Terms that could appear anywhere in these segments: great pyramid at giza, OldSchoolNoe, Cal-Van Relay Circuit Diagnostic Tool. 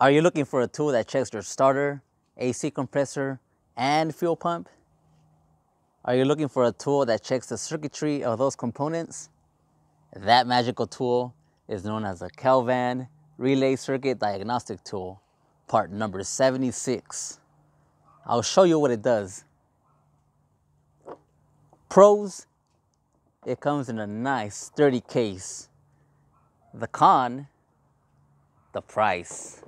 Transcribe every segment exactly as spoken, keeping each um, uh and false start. Are you looking for a tool that checks your starter, A C compressor, and fuel pump? Are you looking for a tool that checks the circuitry of those components? That magical tool is known as a Cal-Van Relay Circuit Diagnostic Tool, part number seventy-six. I'll show you what it does. Pros, it comes in a nice sturdy case. The con, the price.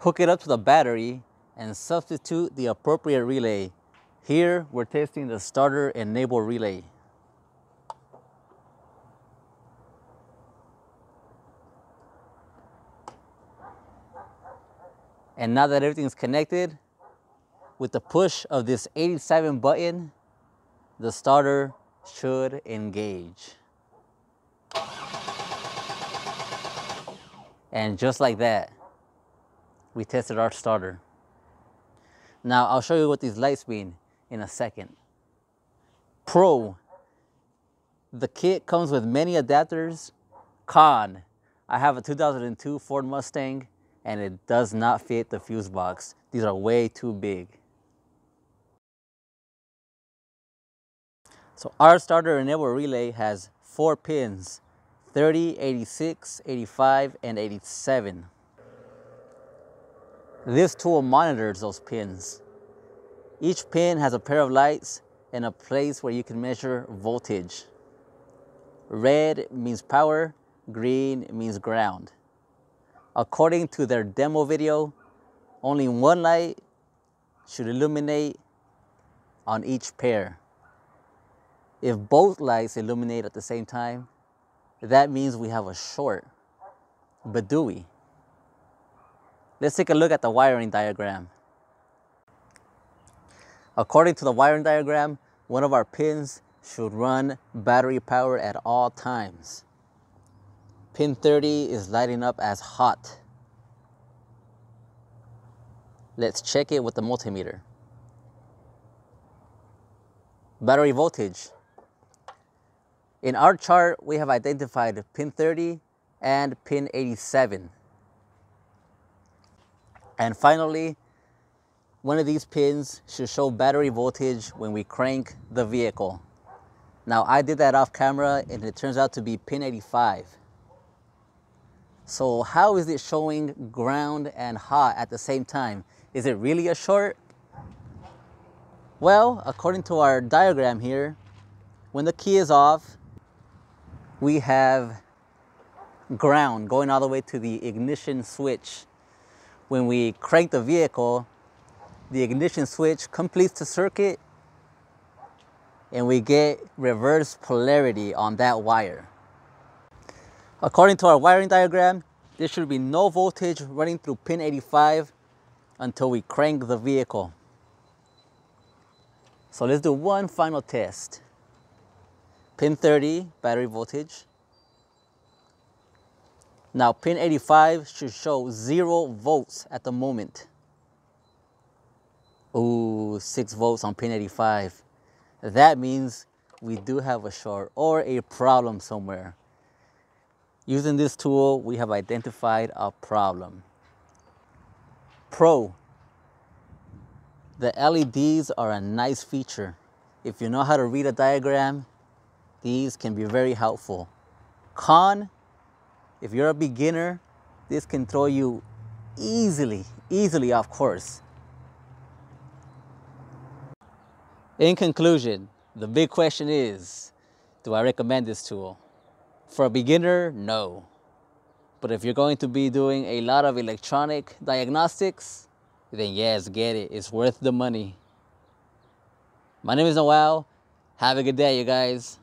Hook it up to the battery and substitute the appropriate relay. Here, we're testing the starter enable relay. And now that everything's connected, with the push of this eighty-seven button, the starter should engage. And just like that, we tested our starter. Now, I'll show you what these lights mean in a second. Pro, the kit comes with many adapters. Con, I have a two thousand two Ford Mustang and it does not fit the fuse box. These are way too big. So our starter enable relay has four pins, thirty, eighty-six, eighty-five, and eighty-seven. This tool monitors those pins. Each pin has a pair of lights and a place where you can measure voltage. Red means power, green means ground. According to their demo video, only one light should illuminate on each pair. If both lights illuminate at the same time, that means we have a short. But do we? Let's take a look at the wiring diagram. According to the wiring diagram, one of our pins should run battery powered at all times. Pin thirty is lighting up as hot. Let's check it with the multimeter. Battery voltage. In our chart, we have identified pin thirty and pin eighty-seven. And finally, one of these pins should show battery voltage when we crank the vehicle. Now, I did that off camera and it turns out to be pin eighty-five. So how is it showing ground and hot at the same time? Is it really a short? Well, according to our diagram here, when the key is off, we have ground going all the way to the ignition switch. When we crank the vehicle, the ignition switch completes the circuit and we get reverse polarity on that wire. According to our wiring diagram, there should be no voltage running through pin eighty-five until we crank the vehicle. So let's do one final test. Pin thirty, battery voltage. Now, pin eighty-five should show zero volts at the moment. Ooh, six volts on pin eighty-five. That means we do have a short or a problem somewhere. Using this tool, we have identified a problem. Pro, the L E Ds are a nice feature. If you know how to read a diagram, these can be very helpful. Con, if you're a beginner, this can throw you easily, easily off course. In conclusion, the big question is, do I recommend this tool? For a beginner, no. But if you're going to be doing a lot of electronic diagnostics, then yes, get it. It's worth the money. My name is Noel. Have a good day, you guys.